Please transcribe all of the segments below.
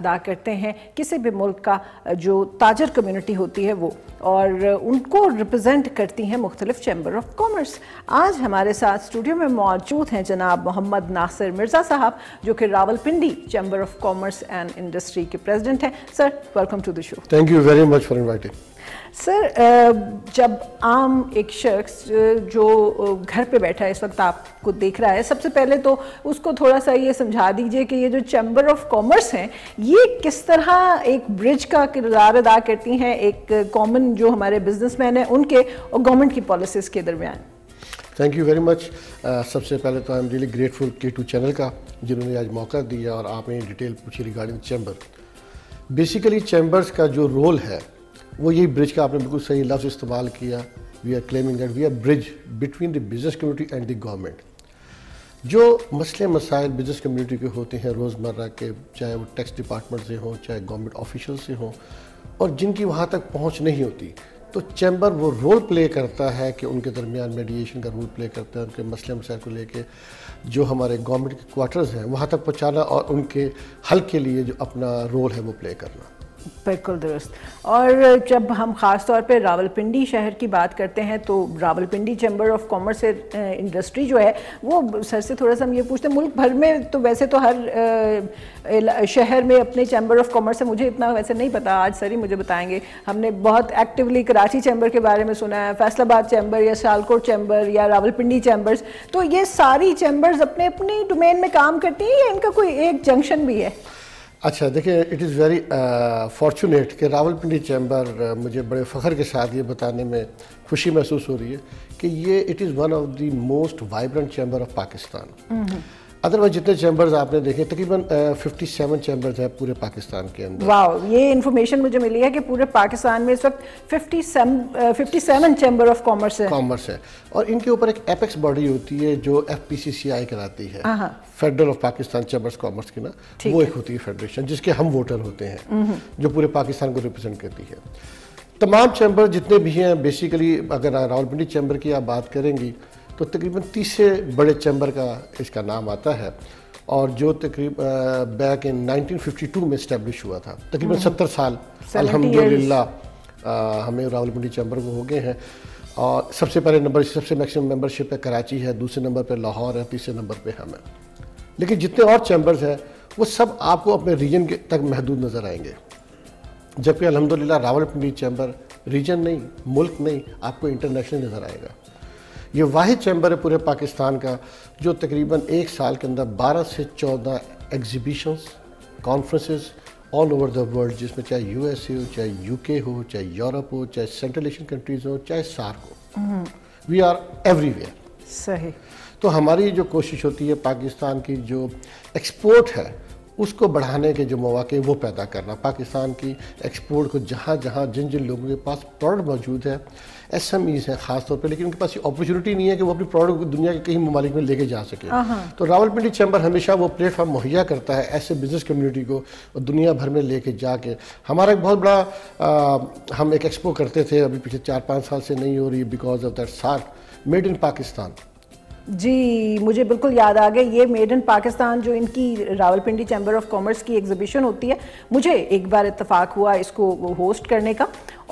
अदा करते हैं किसी भी मुल्क का जो ताजर कम्युनिटी होती है वो, और उनको रिप्रेजेंट करती हैं मुख्तलिफ चैम्बर ऑफ कॉमर्स। आज हमारे साथ स्टूडियो में मौजूद हैं जनाब मोहम्मद नासिर मिर्ज़ा साहब जो कि Rawalpindi chamber of commerce and industry के प्रेसिडेंट हैं। Sir, welcome to the show. Thank you very much for inviting. Sir, जब आम एक शख्स जो घर पे बैठा है इस वक्त आपको देख रहा है, सबसे पहले तो उसको थोड़ा सा ये समझा दीजिए कि ये जो चैम्बर ऑफ कॉमर्स हैं ये किस तरह एक ब्रिज का किरदार अदा करती हैं एक कॉमन जो हमारे बिजनेसमैन हैं उनके और गवर्नमेंट की पॉलिसीज के दरमियान। Thank you very much. सबसे पहले तो I am really grateful K2 channel का जिन्होंने आज मौका दिया और आपने डिटेल पूछी रिगार्डिंग चैम्बर। बेसिकली चैम्बर्स का जो रोल है वो यही ब्रिज का आपने बिल्कुल सही लफ्ज़ इस्तेमाल किया। We are claiming that we are bridge between the business community and the government. जो मसले मसाइल बिज़नेस कम्युनिटी के होते हैं रोज़मर्रा के, चाहे वो टैक्स डिपार्टमेंट से हों चाहे गवर्नमेंट ऑफिशियल से हों, और जिनकी वहाँ तक पहुँच नहीं होती, तो चैम्बर वो रोल प्ले करता है कि उनके दरमियान मेडिएशन का रोल प्ले करता है, उनके मसले मसाइल को लेके जो हमारे गवर्नमेंट के क्वार्टर्स हैं वहाँ तक पहुँचाना और उनके हल के लिए जो अपना रोल है वो प्ले करना। बिल्कुल दुरुस्त। और जब हम ख़ास तौर पे रावलपिंडी शहर की बात करते हैं तो Rawalpindi chamber of commerce and industry जो है वो, सर से थोड़ा सा हम ये पूछते हैं, मुल्क भर में तो वैसे तो हर शहर में अपने चैम्बर ऑफ कॉमर्स है, मुझे इतना वैसे नहीं पता, आज सर ही मुझे बताएंगे। हमने बहुत एक्टिवली कराची चैम्बर के बारे में सुना है, फैसलाबाद चैम्बर या सियालकोट चैम्बर या रावलपिंडी चैम्बर्स, तो ये सारी चैम्बर्स अपने अपने डोमेन में काम करती हैं या इनका कोई एक जंक्शन भी है? अच्छा, देखिए इट इज़ वेरी फॉर्चुनेट कि रावलपिंडी चैम्बर, मुझे बड़े फ़ख्र के साथ ये बताने में खुशी महसूस हो रही है कि ये it is one of the most vibrant chamber of Pakistan. Otherwise जितने चैम्बर्स आपने देखे तकरीबन 57 चैम्बर्स हैं पूरे पाकिस्तान के अंदर। वाह, ये इन्फॉर्मेशन मुझे मिली है कि पूरे पाकिस्तान में इस वक्त 57 चैम्बर ऑफ कॉमर्स है और इनके ऊपर एक एपेक्स बॉडी होती है जो FPCCI कराती है, federal of Pakistan chambers commerce की ना, वो एक होती है फेडरेशन जिसके हम वोटर होते हैं जो पूरे पाकिस्तान को रिप्रेजेंट करती है। तमाम चैम्बर जितने भी हैं बेसिकली, अगर रावलपिंडी चैम्बर की आप बात करेंगी तो तकरीबन 30 से बड़े चैम्बर का इसका नाम आता है और जो तकरीबन बैक इन 1952 में इस्टेब्लिश हुआ था। तकरीबन 70 साल अल्हम्दुलिल्लाह हमें रावलपिंडी चैम्बर को हो गए हैं। और सबसे पहले नंबर, सबसे मैक्सिमम मेंबरशिप है कराची है, दूसरे नंबर पे लाहौर है, तीसरे नंबर पे हम हैं। लेकिन जितने और चैम्बर्स हैं वो सब आपको अपने रीजन के तक महदूद नज़र आएंगे, जबकि अल्हम्दुलिल्लाह रावलपिंडी चैम्बर रीजन नहीं, मुल्क नहीं, आपको इंटरनेशनल नज़र आएगा। ये वाहिद चैम्बर है पूरे पाकिस्तान का जो तकरीबन एक साल के अंदर 12 से 14 exhibitions, conferences all over the world, जिसमें चाहे USA हो चाहे UK हो चाहे यूरोप हो चाहे सेंट्रल एशियन कंट्रीज़ हो चाहे SAARC हो, वी आर एवरीवेयर। सही। तो हमारी जो कोशिश होती है पाकिस्तान की जो एक्सपोर्ट है उसको बढ़ाने के जो मौके वो पैदा करना, पाकिस्तान की एक्सपोर्ट को जहाँ जहाँ जिन जिन लोगों के पास प्रोडक्ट मौजूद है, SMEs हैं ख़ास तौर पे, लेकिन उनके पास ये अपॉर्चुनिटी नहीं है कि वो अपनी प्रोडक्ट को दुनिया के कहीं ममालिक में लेके जा सके, तो रावलपिंडी चैम्बर हमेशा वो प्लेटफॉर्म मुहैया करता है ऐसे बिज़नेस कम्युनिटी को दुनिया भर में लेके जाके। हमारा एक बहुत बड़ा हम एक एक्सपो करते थे, अभी पिछले 4-5 साल से नहीं हो रही, because of that SAARC made in Pakistan. जी, मुझे बिल्कुल याद आ गया, ये मेड इन पाकिस्तान जो इनकी रावलपिंडी चैम्बर ऑफ कॉमर्स की एग्जिबिशन होती है, मुझे एक बार इत्तफाक हुआ इसको होस्ट करने का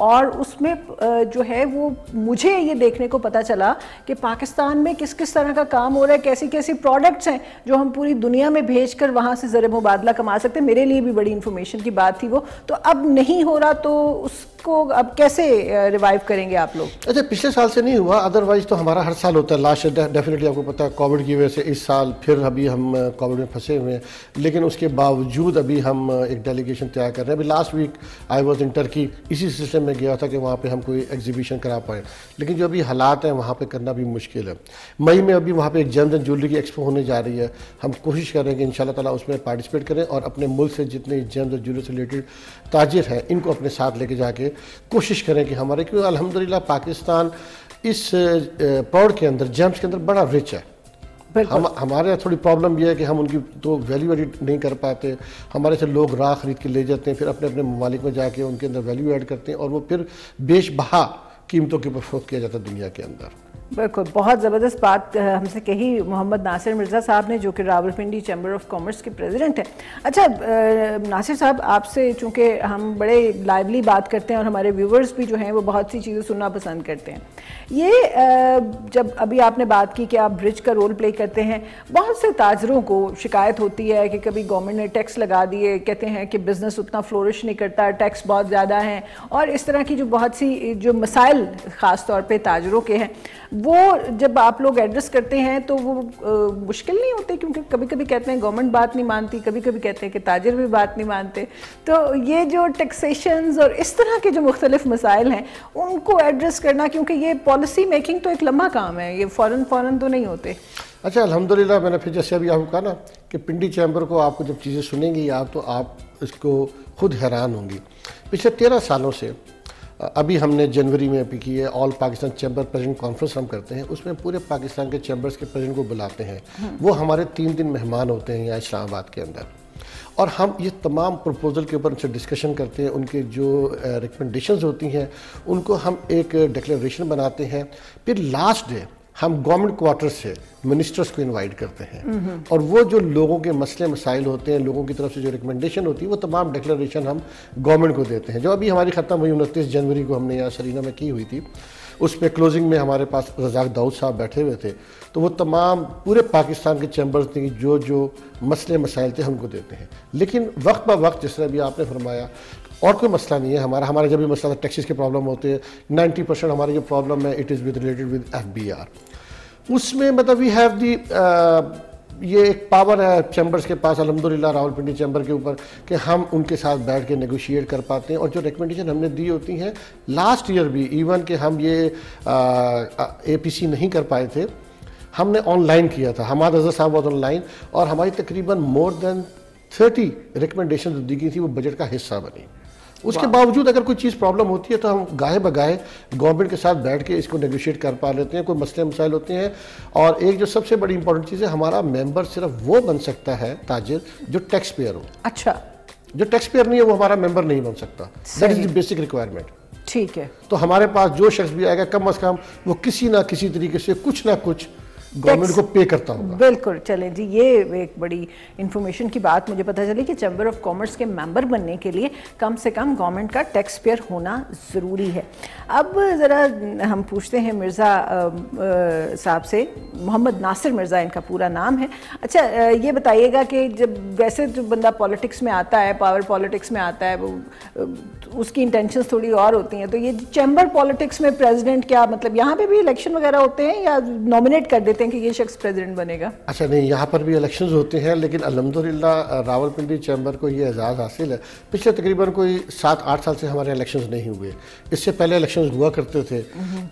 और उसमें जो है वो मुझे ये देखने को पता चला कि पाकिस्तान में किस किस तरह का काम हो रहा है, कैसी कैसी प्रोडक्ट्स हैं जो हम पूरी दुनिया में भेजकर वहाँ से ज़रिए मुबादला कमा सकते हैं। मेरे लिए भी बड़ी इन्फॉर्मेशन की बात थी वो, तो अब नहीं हो रहा तो उसको अब कैसे रिवाइव करेंगे आप लोग? अच्छा, पिछले साल से नहीं हुआ, अदरवाइज तो हमारा हर साल होता है। लास्ट डेफिनेटली आपको पता है कोविड की वजह से इस साल फिर अभी हम कोविड में फंसे हुए हैं, लेकिन उसके बावजूद अभी हम एक डेलीगेशन तैयार कर रहे हैं। अभी last week I was in Turkey, इसी सिस्टम में गया था कि वहाँ पे हम कोई एग्जीबिशन करा पाए, लेकिन जो अभी हालात हैं वहाँ पे करना भी मुश्किल है। मई में अभी वहाँ पे एक जेम्स एंड ज्वेलरी की एक्सपो होने जा रही है, हम कोशिश कर रहे हैं कि इंशाल्लाह ताला उसमें पार्टिसिपेट करें और अपने मुल्क से जितने जेम्स एंड ज्वेलरी से रिलेटेड ताजिर हैं इनको अपने साथ लेके जाके कोशिश करें कि हमारे, क्योंकि अल्हम्दुलिल्लाह पाकिस्तान इस प्रोडक्ट के अंदर, जेम्स के अंदर बड़ा रिच है। हमारे यहाँ थोड़ी प्रॉब्लम यह है कि हम उनकी तो वैल्यू एड नहीं कर पाते, हमारे से लोग राह खरीद के ले जाते हैं, फिर अपने अपने ममालिक में जाके उनके अंदर वैल्यू एड करते हैं और वो फिर बेशबहा कीमतों के ऊपर फरोख्त किया जाता है दुनिया के अंदर। बिल्कुल, बहुत ज़बरदस्त बात हमसे कही मोहम्मद नासिर मिर्ज़ा साहब ने, जो कि रावलपिंडी चैम्बर ऑफ कॉमर्स के प्रेसिडेंट हैं। अच्छा नासिर साहब, आपसे चूँकि हम बड़े लाइवली बात करते हैं और हमारे व्यूवर्स भी जो हैं वो बहुत सी चीज़ें सुनना पसंद करते हैं, ये जब अभी आपने बात की कि आप ब्रिज का रोल प्ले करते हैं, बहुत से ताजरों को शिकायत होती है कि कभी गवर्नमेंट ने टैक्स लगा दिए, कहते हैं कि बिज़नेस उतना फ्लोरिश नहीं करता, टैक्स बहुत ज़्यादा है, और इस तरह की जो बहुत सी जो मसाइल ख़ास तौर पर ताजरों के हैं, वो जब आप लोग एड्रेस करते हैं तो वो मुश्किल नहीं होते? क्योंकि कभी कभी कहते हैं गवर्नमेंट बात नहीं मानती, कभी कभी कहते हैं कि ताजिर भी बात नहीं मानते, तो ये जो टैक्सेशंस और इस तरह के जो मुख्तलिफ मसाइल हैं उनको एड्रेस करना, क्योंकि ये पॉलिसी मेकिंग तो एक लंबा काम है, ये फ़ौरन तो नहीं होते। अच्छा अल्हम्दुलिल्लाह, मैंने फिर जैसे अभी आपको कहा ना कि पिंडी चैम्बर को आपको जब चीज़ें सुनेंगी आप तो आप इसको खुद हैरान होंगी। पिछले 13 सालों से, अभी हमने जनवरी में भी की है, all Pakistan chamber president conference हम करते हैं, उसमें पूरे पाकिस्तान के चैम्बर्स के प्रेसिडेंट को बुलाते हैं, वो हमारे 3 दिन मेहमान होते हैं यहाँ इस्लामाबाद के अंदर, और हम ये तमाम प्रपोजल के ऊपर उनसे डिस्कशन करते हैं, उनके जो रिकमेंडेशंस होती हैं उनको हम एक डिक्लेरेशन बनाते हैं, फिर लास्ट डे हम गवर्नमेंट क्वार्टर से मिनिस्टर्स को इनवाइट करते हैं, और वो जो लोगों के मसले मसाइल होते हैं, लोगों की तरफ से जो रिकमेंडेशन होती है, वो तमाम डिक्लेरेशन हम गवर्नमेंट को देते हैं। जो अभी हमारी ख़त्म हुई 29 जनवरी को हमने यहाँ सरीना में की हुई थी, उस पर क्लोजिंग में हमारे पास रज़ाक दाऊद साहब बैठे हुए थे, तो वो तमाम पूरे पाकिस्तान के चैम्बर्स की जो जो मसले मसाइल थे हमको देते हैं। लेकिन वक्त ब वक्त, जिस तरह अभी आपने फरमाया, और कोई मसला नहीं है हमारा, हमारा जब भी मसला था टैक्सेस के प्रॉब्लम होते हैं, 90% हमारी जो प्रॉब्लम है it is with related with FBR, उसमें मतलब वी हैव दी, ये एक पावर है चैम्बर्स के पास अल्हम्दुलिल्लाह रावलपिंडी चैम्बर के ऊपर कि हम उनके साथ बैठ के नेगोशिएट कर पाते हैं, और जो रिकमेंडेशन हमने दी होती हैं, लास्ट ईयर भी इवन कि हम ये APC नहीं कर पाए थे, हमने ऑनलाइन किया था, हमाद अजहर साहब बहुत ऑनलाइन, और हमारी तकरीबन मोर देन 30 रिकमेंडेशन जो दी गई थी वो बजट का हिस्सा बनी। उसके बावजूद अगर कोई चीज़ प्रॉब्लम होती है तो हम गाहे बगाहे गवर्नमेंट के साथ बैठ के इसको नेगोशिएट कर पा लेते हैं, कोई मसले मसाइल होते हैं। और एक जो सबसे बड़ी इंपॉर्टेंट चीज़ है, हमारा मेंबर सिर्फ वो बन सकता है ताजिर जो टैक्स पेयर हो। अच्छा, जो टैक्स पेयर नहीं है वो हमारा मेंबर नहीं बन सकता, that is the basic requirement. ठीक है, तो हमारे पास जो शख्स भी आएगा कम अज़ कम वो किसी ना किसी तरीके से कुछ ना कुछ गवर्नमेंट को पे करता होगा। बिल्कुल, चलें जी, ये एक बड़ी इन्फॉर्मेशन की बात मुझे पता चली कि चैम्बर ऑफ कॉमर्स के मेंबर बनने के लिए कम से कम गवर्नमेंट का टैक्स पेयर होना ज़रूरी है। अब ज़रा हम पूछते हैं मिर्ज़ा साहब से, मोहम्मद नासिर मिर्ज़ा इनका पूरा नाम है। अच्छा ये बताइएगा कि जब वैसे जो बंदा पॉलिटिक्स में आता है, पावर पॉलिटिक्स में आता है, वो उसकी इंटेंशंस थोड़ी और होती हैं, तो ये चैम्बर पॉलिटिक्स में प्रेजिडेंट क्या मतलब यहाँ पर भी इलेक्शन वगैरह होते हैं या नॉमिनेट कर देते कि ये शख्स प्रेसिडेंट बनेगा? अच्छा नहीं, यहाँ पर भी इलेक्शंस होते हैं, लेकिन अल्हम्दुलिल्लाह रावलपिंडी चैम्बर को ये एजाज़ हासिल है, पिछले तकरीबन कोई 7-8 साल से हमारे इलेक्शंस नहीं हुए, इससे पहले इलेक्शंस हुआ करते थे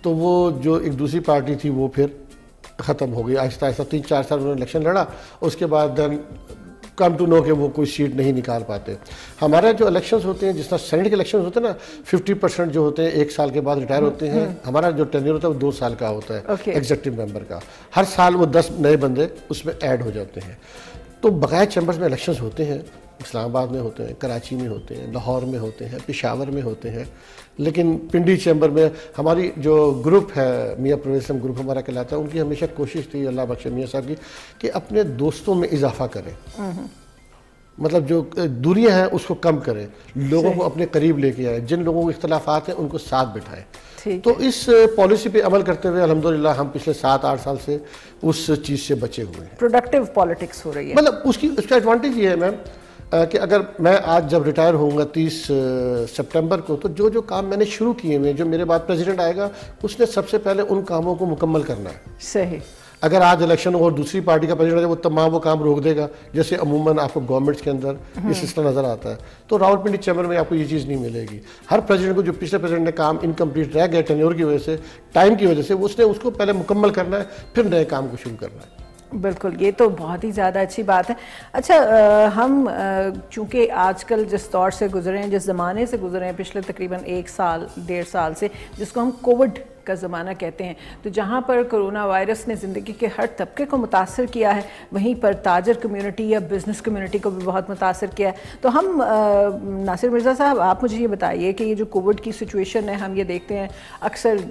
तो वो जो एक दूसरी पार्टी थी वो फिर ख़त्म हो गई, आहिस्ता आहिस्ता 3-4 साल उन्होंने इलेक्शन लड़ा, उसके बाद कम टू नो के वो कोई सीट नहीं निकाल पाते। हमारे जो इलेक्शंस होते हैं, जिस तरह सेनेट के इलेक्शंस होते हैं ना, 50% जो होते हैं 1 साल के बाद रिटायर होते हैं, हमारा जो टेन्योर होता है वो 2 साल का होता है एग्जीक्यूटिव मेंबर का, हर साल वो 10 नए बंदे उसमें ऐड हो जाते हैं। तो बकाया चैम्बर्स में इलेक्शंस होते हैं, इस्लामाबाद में होते हैं, कराची में होते हैं, लाहौर में होते हैं, पेशावर में होते हैं, लेकिन पिंडी चैम्बर में हमारी जो ग्रुप है मियाँ प्रोवेसम ग्रुप हमारा कहलाता है, उनकी हमेशा कोशिश थी, अल्लाह बख्शे मियाँ साहब की, कि अपने दोस्तों में इजाफा करें, मतलब जो दूरियां हैं उसको कम करें, लोगों को अपने करीब लेके आए, जिन लोगों को इख्तलाफात हैं उनको साथ बिठाएं। तो इस पॉलिसी पे अमल करते हुए अल्हम्दुलिल्लाह हम पिछले 7-8 साल से उस चीज़ से बचे हुए हैं। प्रोडक्टिव पॉलिटिक्स हो रही है, मतलब उसका एडवांटेज ये है मैम कि अगर मैं आज जब रिटायर होऊंगा 30 सितंबर को, तो जो जो काम मैंने शुरू किए हुए, जो मेरे बाद प्रेसिडेंट आएगा उसने सबसे पहले उन कामों को मुकम्मल करना है। सही, अगर आज इलेक्शन हो और दूसरी पार्टी का प्रेसिडेंट है वो तमाम वो काम रोक देगा, जैसे अमूमन आपको गवर्नमेंट्स के अंदर ये सिस्टम नज़र आता है, तो रावलपिंडी चैम्बर में आपको ये चीज़ नहीं मिलेगी। हर प्रेसिडेंट को जो पिछले प्रेसिडेंट ने काम इनकम्प्लीट रह गया टेन्योर की वजह से, टाइम की वजह से, उसने उसको पहले मुकम्मल करना है, फिर नए काम को शुरू करना है। बिल्कुल, ये तो बहुत ही ज़्यादा अच्छी बात है। अच्छा हम चूँकि आजकल जिस दौर से गुजरे हैं, जिस ज़माने से गुजरे हैं, पिछले तकरीबन 1-1.5 साल से, जिसको हम कोविड का ज़माना कहते हैं, तो जहाँ पर कोरोना वायरस ने ज़िंदगी के हर तबके को मुतासर किया है, वहीं पर ताजर कम्युनिटी या बिज़नेस कम्युनिटी को भी बहुत मुतासर किया है। तो हम नासिर मिर्ज़ा साहब, आप मुझे ये बताइए कि ये जो कोविड की सिचुएशन है, हम ये देखते हैं अक्सर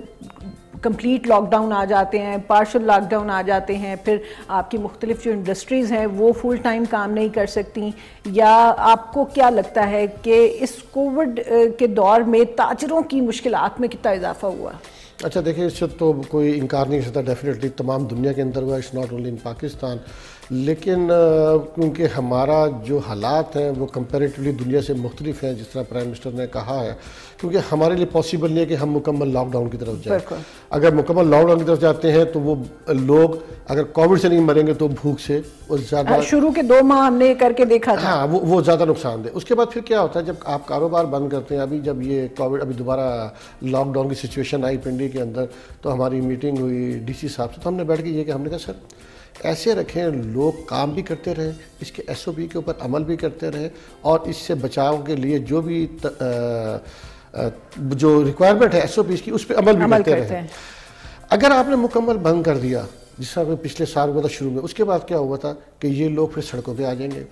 कंप्लीट लॉकडाउन आ जाते हैं, पार्शल लॉकडाउन आ जाते हैं, फिर आपकी मुख्तलिफ जो इंडस्ट्रीज़ हैं वो फुल टाइम काम नहीं कर सकती, या आपको क्या लगता है कि इस कोविड के दौर में ताजरों की मुश्किलात में कितना इजाफा हुआ? अच्छा देखिए, इससे तो कोई इनकार नहीं सकता, डेफिनेटली तमाम दुनिया के अंदर हुआ, it's not only in Pakistan, लेकिन क्योंकि हमारा जो हालात हैं वो कंपैरेटिवली दुनिया से मुख्तलिफ हैं, जिस तरह प्राइम मिनिस्टर ने कहा है, क्योंकि हमारे लिए पॉसिबल नहीं है कि हम मुकम्मल लॉकडाउन की तरफ जाएं। अगर मुकम्मल लॉकडाउन की तरफ जाते हैं तो वो लोग अगर कोविड से नहीं मरेंगे तो भूख से, और ज़्यादा शुरू के 2 माह हमने करके देखा था, हाँ वो ज़्यादा नुकसान दे। उसके बाद फिर क्या होता है जब आप कारोबार बंद करते हैं, अभी जब ये कोविड अभी दोबारा लॉकडाउन की सिचुएशन आई पिंडी के अंदर, तो हमारी मीटिंग हुई DC साहब से, तो हमने बैठ के ये कि हमने कहा सर ऐसे रखें लोग काम भी करते रहें, इसके SOP के ऊपर अमल भी करते रहें, और इससे बचाव के लिए जो भी जो रिक्वायरमेंट है SOP की, उस पर अमल भी करते रहें। अगर आपने मुकम्मल बंद कर दिया जिस तरह पिछले साल हुआ था शुरू में, उसके बाद क्या हुआ था कि ये लोग फिर सड़कों पे आ जाएंगे,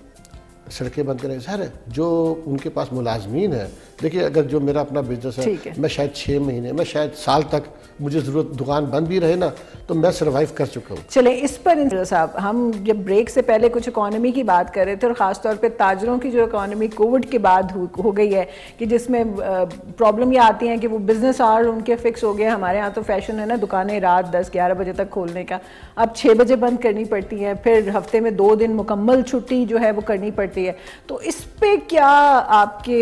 सड़कें बंद करें। सर जो उनके पास मुलाजमीन है, देखिए अगर जो मेरा अपना बिजनेस है, मैं शायद 6 महीने, मैं शायद साल तक मुझे ज़रूरत दुकान बंद भी रहे ना तो मैं सर्वाइव कर चुका हूँ। चले इस पर साहब, हम जब ब्रेक से पहले कुछ इकॉनमी की बात कर रहे थे और ख़ास तौर पे ताजरों की जो इकॉनमी कोविड के बाद हो गई है, कि जिसमें प्रॉब्लम ये आती है कि वो बिज़नेस आवर उनके फिक्स हो गए। हमारे यहाँ तो फैशन है ना, दुकानें रात 10-11 बजे तक खोलने का, अब 6 बजे बंद करनी पड़ती है, फिर हफ्ते में 2 दिन मुकम्मल छुट्टी जो है वो करनी पड़ती है। तो इस पर क्या आपके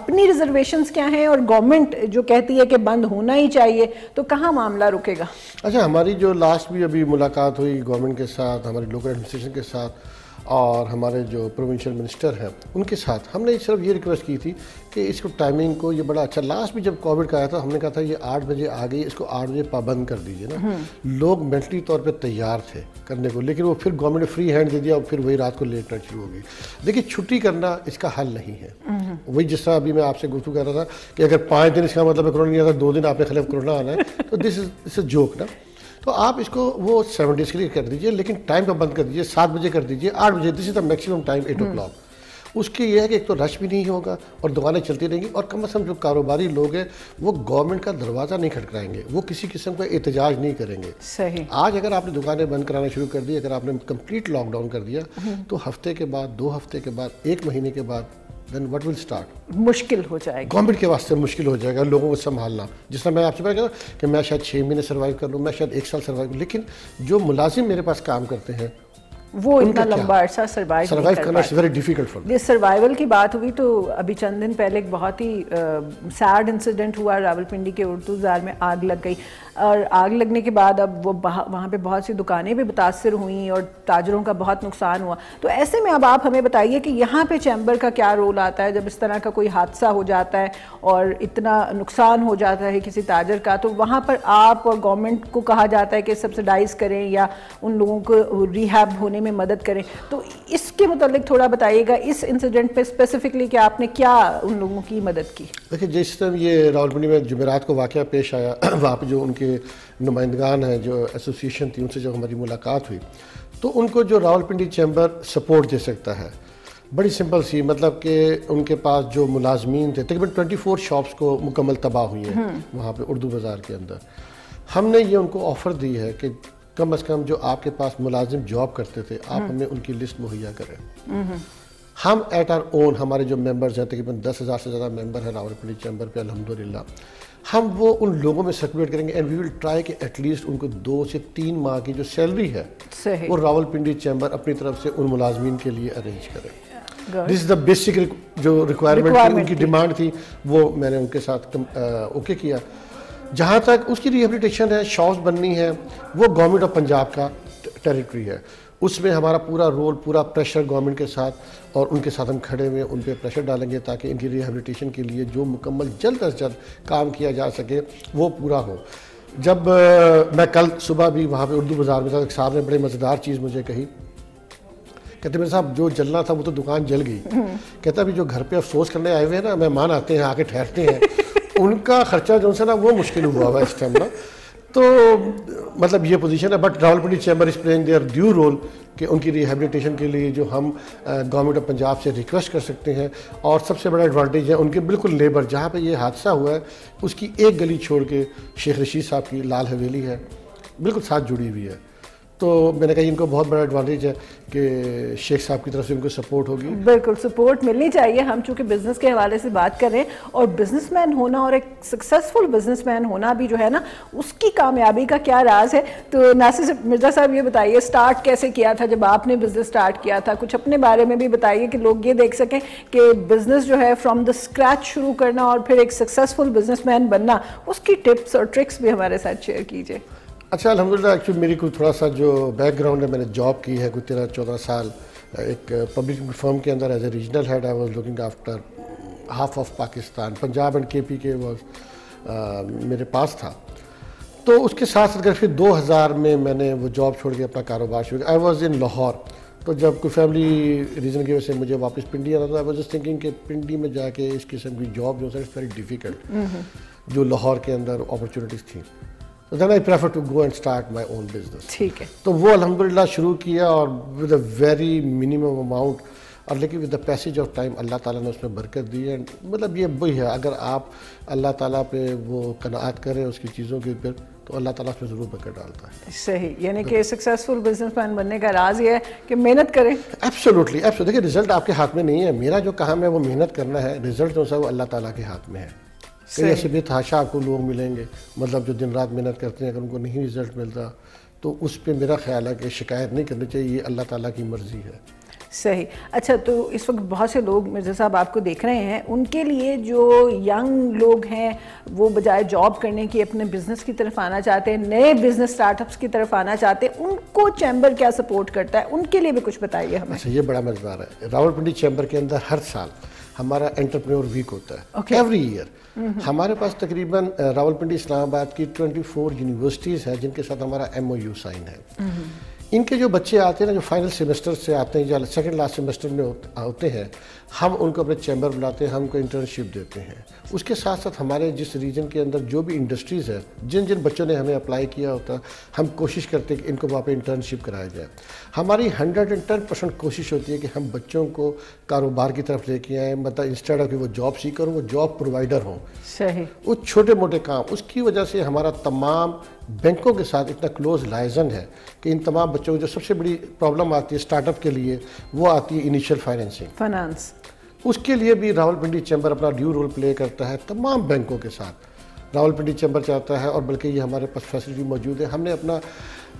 अपनी रिजर्वेशंस क्या हैं, और गवर्नमेंट जो कहती है कि बंद होना ही चाहिए तो कहाँ मामला रुकेगा? अच्छा, हमारी जो लास्ट भी अभी मुलाकात हुई गवर्नमेंट के साथ, हमारी लोकल एडमिनिस्ट्रेशन के साथ और हमारे जो प्रोविंशियल मिनिस्टर हैं उनके साथ, हमने सिर्फ ये रिक्वेस्ट की थी कि इसको टाइमिंग को ये बड़ा अच्छा, लास्ट भी जब कोविड का आया था हमने कहा था ये 8 बजे आ गई, इसको 8 बजे पाबंद कर दीजिए ना। लोग मेंटली तौर पर तैयार थे करने को, लेकिन वो फिर गवर्नमेंट ने फ्री हैंड दे दिया और फिर वही रात को लेट नाइट शुरू हो गई। देखिए छुट्टी करना इसका हल नहीं है, वही जिस तरह अभी मैं आपसे गुफ्तगू कर रहा था कि अगर 5 दिन इसका मतलब है कोरोना नहीं आता, 2 दिन आपके खिलाफ कोरोना आना है, तो दिस इज जोक ना। तो आप इसको वो 7 डेज के लिए कर दीजिए, लेकिन टाइम पर बंद कर दीजिए, 7 बजे कर दीजिए, 8 बजे, this is the maximum time, 8 o'clock। उसके ये है कि एक तो रश भी नहीं होगा और दुकानें चलती रहेंगी, और कम से कम जो कारोबारी लोग हैं वो गवर्नमेंट का दरवाज़ा नहीं खटकाएंगे, वो किसी किस्म का एहतजाज नहीं करेंगे। सही। आज अगर आपने दुकानें बंद कराना शुरू कर दी, अगर आपने कंप्लीट लॉकडाउन कर दिया, तो हफ्ते के बाद, 2 हफ्ते के बाद, 1 महीने के बाद Then what will start? मुश्किल हो जाएगा, गवर्नमेंट के वास्ते मुश्किल हो जाएगा लोगों को संभालना। जिस तरह मैं आपसे कह कि मैं शायद 6 महीने सर्वाइव कर लूँ, मैं शायद 1 साल सर्वाइव कर, लेकिन जो मुलाजिम मेरे पास काम करते हैं वो इतना लंबा अरसा सर्वाइव करना वेरी डिफिकल्ट फॉर। ये सर्वाइवल की बात हुई तो अभी चंद दिन पहले एक बहुत ही सैड इंसिडेंट हुआ, रावलपिंडी के उर्दू बाजार में आग लग गई, और आग लगने के बाद अब वो वहाँ पे बहुत सी दुकानें भी मुतासर हुई और ताजरों का बहुत नुकसान हुआ। तो ऐसे में अब आप हमें बताइए कि यहाँ पे चैम्बर का क्या रोल आता है जब इस तरह का कोई हादसा हो जाता है और इतना नुकसान हो जाता है किसी ताजर का, तो वहाँ पर आप और गवर्नमेंट को कहा जाता है कि सब्सिडाइज़ करें या उन लोगों को रिहैब होने में मदद करें। तो इसके मतलब थोड़ा बताइएगा, इस इंसिडेंट पर स्पेसिफिकली कि आपने क्या उन लोगों की मदद की? देखिए जिस तरह ये रावलपिंडी में जुमेरात को वाक़या पेश आया, वहाँ पर जो उनके नुमाइंदगान हैं जो एसोसिएशन थी उनसे जब हमारी मुलाकात हुई, तो उनको जो रावलपिंडी चैम्बर सपोर्ट दे सकता है बड़ी सिंपल सी, मतलब कि उनके पास जो मुलाजमीन थे, तकरीबन 24 शॉप्स को मुकम्मल तबाह हुई हैं वहाँ पे उर्दू बाज़ार के अंदर। हमने ये उनको ऑफ़र दी है कि कम से कम जो आपके पास मुलाजिम जॉब करते थे आप हमें उनकी लिस्ट मुहैया करें। हम एट आर ओन, हमारे जो मेम्बर्स हैं तकरीबन 10,000 से ज़्यादा मेम्बर हैं रावलपिंडी चैम्बर पे अल्हम्दुलिल्लाह, हम वो उन लोगों में सर्कुलेट करेंगे एंड वी विल ट्राई कि एटलीस्ट उनको 2 से 3 माह की जो सैलरी है वो रावलपिंडी चैम्बर अपनी तरफ से उन मुलाजमीन के लिए अरेंज करें। दिस इज़ द बेसिक जो रिक्वायरमेंट थी, उनकी डिमांड थी, वो मैंने उनके साथ ओके किया। जहाँ तक उसकी रिहेबिलिटेशन है, शॉप्स बननी है, वो गवर्नमेंट ऑफ पंजाब का टेरिटरी है, उसमें हमारा पूरा रोल, पूरा प्रेशर गवर्नमेंट के साथ और उनके साथ हम खड़े हुए उन पर प्रेशर डालेंगे ताकि इनकी रिहेबिलिटेशन के लिए जो मुकम्मल जल्द अज जल्द काम किया जा सके वो पूरा हो। जब मैं कल सुबह भी वहाँ पे उर्दू बाज़ार में था, एक साहब ने बड़ी मज़ेदार चीज़ मुझे कही, कहते मेरे साहब जो जलना था वो तो दुकान जल गई, कहता अभी जो घर पे अफसोस करने आए हुए हैं ना, मेहमान आते हैं आके ठहरते हैं, उनका खर्चा जो है ना वो मुश्किल हुआ हुआ इस टाइम ना। तो मतलब ये पोजीशन है। But Rawalpindi chamber is playing their due role कि उनकी रिहेबिलिटेशन के लिए जो हम गवर्नमेंट ऑफ पंजाब से रिक्वेस्ट कर सकते हैं। और सबसे बड़ा एडवांटेज है उनके बिल्कुल लेबर, जहाँ पे ये हादसा हुआ है उसकी एक गली छोड़ के शेख रशीद साहब की लाल हवेली है, बिल्कुल साथ जुड़ी हुई है। तो मैंने कहा इनको बहुत बड़ा एडवांटेज है कि शेख साहब की तरफ से उनको सपोर्ट होगी। बिल्कुल सपोर्ट मिलनी चाहिए। हम चूँकि बिज़नेस के हवाले से बात कर रहे हैं और बिजनेसमैन होना और एक सक्सेसफुल बिजनेसमैन होना भी जो है ना, उसकी कामयाबी का क्या राज है। तो नासिर मिर्ज़ा साहब ये बताइए, स्टार्ट कैसे किया था जब आपने बिज़नेस स्टार्ट किया था? कुछ अपने बारे में भी बताइए कि लोग ये देख सकें कि बिज़नेस जो है फ्रॉम द स्क्रैच शुरू करना और फिर एक सक्सेसफुल बिजनेसमैन बनना, उसकी टिप्स और ट्रिक्स भी हमारे साथ शेयर कीजिए। अच्छा, अल्हम्दुलिल्लाह एक्चुअली मेरी कोई थोड़ा सा जो बैकग्राउंड है, मैंने जॉब की है कोई 13-14 साल एक पब्लिक फर्म के अंदर as a regional head. I was looking after half of Pakistan, Punjab and KP के वाज मेरे पास था। तो उसके साथ साथ फिर 2000 में मैंने वो जॉब छोड़ के अपना कारोबार शुरू किया। I was in Lahore. तो जब कोई फैमिली रीज़न की वजह से मुझे वापस पिंडी आना था, आई वाज जस्ट थिंकिंग कि पिंडी में जाके इस किस्म की जॉब जो है इट्स वेरी डिफ़िकल्ट, जो लाहौर के अंदर अपॉर्चुनिटीज़ थी। Then I prefer to go and start my own business. ठीक है। तो वो अल्हम्दुलिल्लाह शुरू किया और with a very minimum amount, और लेकिन with the passage of time अल्लाह ताला ने उसमें बरकत दी है। मतलब ये वही है, अगर आप अल्लाह ताला पे वो कनाअत करें उसकी चीज़ों के ऊपर तो अल्लाह ताला उसमें ज़रूर बरकत डालता है। सही, यानी कि सक्सेसफुल बिजनेसमैन बनने का राज ये है कि मेहनत करें। Absolutely absolutely. देखिए रिजल्ट आपके हाथ में नहीं है, मेरा जो काम है वो मेहनत करना है, रिजल्ट जो है वो अल्लाह ताला के हाथ में है। ऐसे बेतहाशा आपको लोग मिलेंगे, मतलब जो दिन रात मेहनत करते हैं, अगर उनको नहीं रिजल्ट मिलता तो उस पर मेरा ख्याल है कि शिकायत नहीं करनी चाहिए, ये अल्लाह ताला की मर्जी है। सही। अच्छा, तो इस वक्त बहुत से लोग मिर्ज़ा साहब आपको देख रहे हैं, उनके लिए जो यंग लोग हैं वो बजाय जॉब करने की अपने बिज़नेस की तरफ आना चाहते हैं, नए बिज़नेस स्टार्टअप्स की तरफ आना चाहते हैं, उनको चैम्बर क्या सपोर्ट करता है? उनके लिए भी कुछ बताइए हमें। अच्छा, ये बड़ा मज़ेदार है। रावलपिंडी चैम्बर के अंदर हर साल हमारा एंटरप्रेन्योर वीक होता है, एवरी ईयर। हमारे पास तकरीबन रावलपिंडी इस्लामाबाद की 24 यूनिवर्सिटीज़ हैं जिनके साथ हमारा MOU साइन है। इनके जो बच्चे आते हैं ना, जो फाइनल सेमेस्टर से आते हैं या सेकंड लास्ट सेमेस्टर में होते हैं, हम उनको अपने चैम्बर बुलाते हैं, हम उनको इंटर्नशिप देते हैं। उसके साथ साथ हमारे जिस रीजन के अंदर जो भी इंडस्ट्रीज़ है, जिन जिन बच्चों ने हमें अप्लाई किया होता, हम कोशिश करते हैं कि इनको वहाँ पे इंटर्नशिप कराया जाए। हमारी 110% कोशिश होती है कि हम बच्चों को कारोबार की तरफ लेके आएँ, मतलब इंस्टेड ऑफ कि वो जॉब सीकर हों, वो जॉब प्रोवाइडर हों। सही। वो छोटे मोटे काम, उसकी वजह से हमारा तमाम बैंकों के साथ इतना क्लोज लाइजन है कि इन तमाम बच्चों को जो सबसे बड़ी प्रॉब्लम आती है स्टार्टअप के लिए, वो आती है इनिशियल फाइनेंसिंग, फाइनेंस। उसके लिए भी रावलपिंडी चैम्बर अपना ड्यू रोल प्ले करता है तमाम बैंकों के साथ। रावलपिंडी चैम्बर चाहता है, और बल्कि ये हमारे पास फैसिलिटी मौजूद है, हमने अपना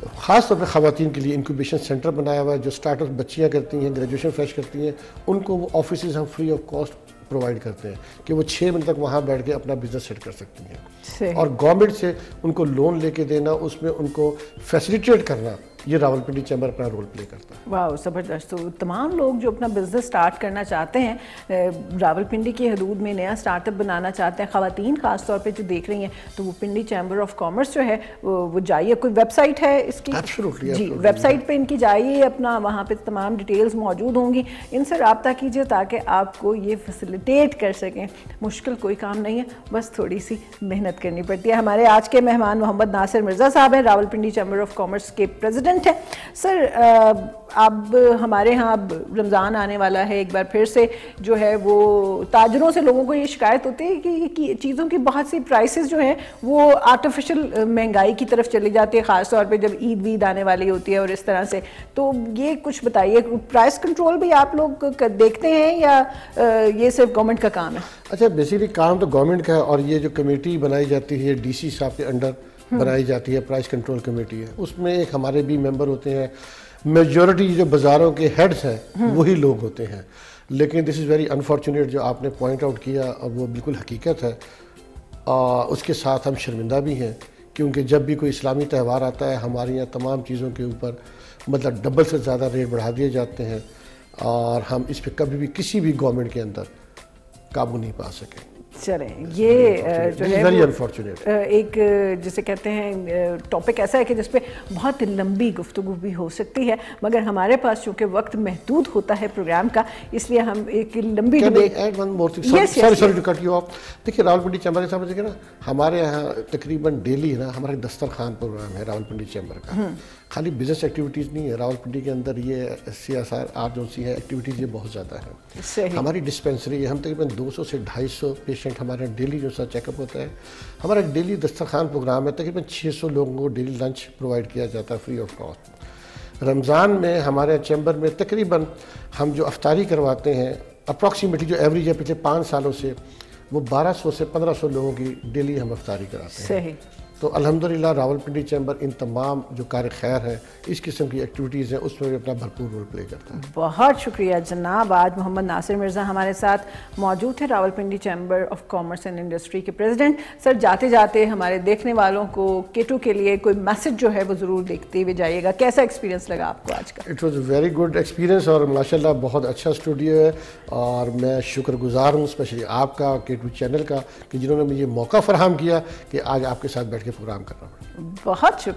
ख़ास तौर पर ख़वातीन के लिए इंक्यूबेशन सेंटर बनाया हुआ है। जो स्टार्टअप बच्चियाँ करती हैं, ग्रेजुएशन फ्रेश करती हैं, उनको वो ऑफिसेज हम फ्री ऑफ कॉस्ट प्रोवाइड करते हैं कि वो 6 महीने तक वहाँ बैठ के अपना बिजनेस सेट कर सकती हैं। और गवर्नमेंट से उनको लोन लेके देना, उसमें उनको फैसिलिटेट करना, ये रावलपिंडी चैम्बर अपना रोल प्ले करता है। वाह, ज़बरदस्त। तो तमाम लोग जो अपना बिज़नेस स्टार्ट करना चाहते हैं, रावलपिंडी की हदूद में नया स्टार्टअप बनाना चाहते हैं, ख़वातीन ख़ास तौर पे जो देख रही हैं, तो वो पिंडी चैम्बर ऑफ कॉमर्स जो है वो जाइए। कोई वेबसाइट है इसकी? एब्सोल्युटली जी, वेबसाइट पर इनकी जाइए, अपना वहाँ पर तमाम डिटेल्स मौजूद होंगी, इनसे रब्ता कीजिए ताकि आपको ये फैसिलिटेट कर सकें। मुश्किल कोई काम नहीं है, बस थोड़ी सी मेहनत करनी पड़ती है। हमारे आज के मेहमान मोहम्मद नासिर मिर्ज़ा साहब हैं, रावलपिंडी चैम्बर ऑफ कॉमर्स के प्रेसिडेंट है। सर, अब हमारे यहाँ अब रमज़ान आने वाला है, एक बार फिर से जो है वो ताजरों से लोगों को ये शिकायत होती है कि चीज़ों की बहुत सी प्राइसेस जो हैं वो आर्टिफिशियल महंगाई की तरफ चली जाती है, ख़ास तौर पे जब ईद आने वाली होती है और इस तरह से। तो ये कुछ बताइए, प्राइस कंट्रोल भी आप लोग देखते हैं या ये सिर्फ गवर्नमेंट का काम है? अच्छा, बेसिकली काम तो गवर्नमेंट का है, और ये जो कमेटी बनाई जाती है DC साहब के अंडर बनाई जाती है, प्राइस कंट्रोल कमेटी है, उसमें एक हमारे भी मेंबर होते हैं। मेजॉरिटी जो बाज़ारों के हेड्स हैं वही लोग होते हैं, लेकिन दिस इज़ वेरी अनफॉर्चुनेट जो आपने पॉइंट आउट किया, और वो बिल्कुल हकीकत है। उसके साथ हम शर्मिंदा भी हैं, क्योंकि जब भी कोई इस्लामी त्यौहार आता है हमारे यहाँ तमाम चीज़ों के ऊपर मतलब डबल से ज़्यादा रेट बढ़ा दिए जाते हैं, और हम इस पर कभी भी किसी भी गवर्नमेंट के अंदर काबू नहीं पा सकें। चले ये जो है एक जिसे कहते हैं टॉपिक ऐसा है कि जिसपे बहुत लंबी गुफ्तगू भी हो सकती है, मगर हमारे पास चूँकि वक्त महदूद होता है प्रोग्राम का, इसलिए हम एक लंबी देखिए रावलपिंडी चैम्बर साहब देखिए ना, हमारे यहाँ तकरीबन डेली है ना हमारे दस्तरखान प्रोग्राम है रावलपिंडी चैम्बर का। खाली बिजनेस एक्टिविटीज़ नहीं है रावलपिंडी के अंदर, ये CSR आज जो सी है एक्टिविटीज़ ये बहुत ज़्यादा है। हमारी डिस्पेंसरी है, हम तकरीबन 200 से 250 पेशेंट हमारे डेली जो सा चेकअप होता है। हमारा एक डेली दस्तरखान प्रोग्राम है, तकरीबन 600 लोगों को डेली लंच प्रोवाइड किया जाता है फ्री ऑफ कॉस्ट। रमज़ान में हमारे चैम्बर में तकरीबन हम जो अफ्तारी करवाते हैं अप्रॉक्सीमेटली जो एवरेज है पिछले 5 सालों से वो 1200 से 1500 लोगों की डेली हम अफ्तारी कराते हैं। तो अल्हम्दुलिल्लाह रावलपिंडी चैम्बर इन तमाम जो कार्य खैर है इस किस्म की एक्टिविटीज़ हैं उसमें भी अपना भरपूर रोल प्ले करता है। बहुत शुक्रिया जनाब। आज मोहम्मद नासिर मिर्ज़ा हमारे साथ मौजूद थे, Rawalpindi chamber of commerce and industry के प्रेसिडेंट। सर जाते जाते हमारे देखने वालों को K2 के लिए कोई मैसेज जो है वो ज़रूर देखते हुए जाइएगा, कैसा एक्सपीरियंस लगा आपको आज का? It was a very good experience और माशाल्लाह बहुत अच्छा स्टूडियो है और मैं शुक्रगुजार हूँ स्पेशली आपका K2 चैनल का कि जिन्होंने मुझे मौका फराहम किया कि आज आपके साथ बैठ के प्रोग्राम कर रहा हूँ। बहुत शुक्रिया।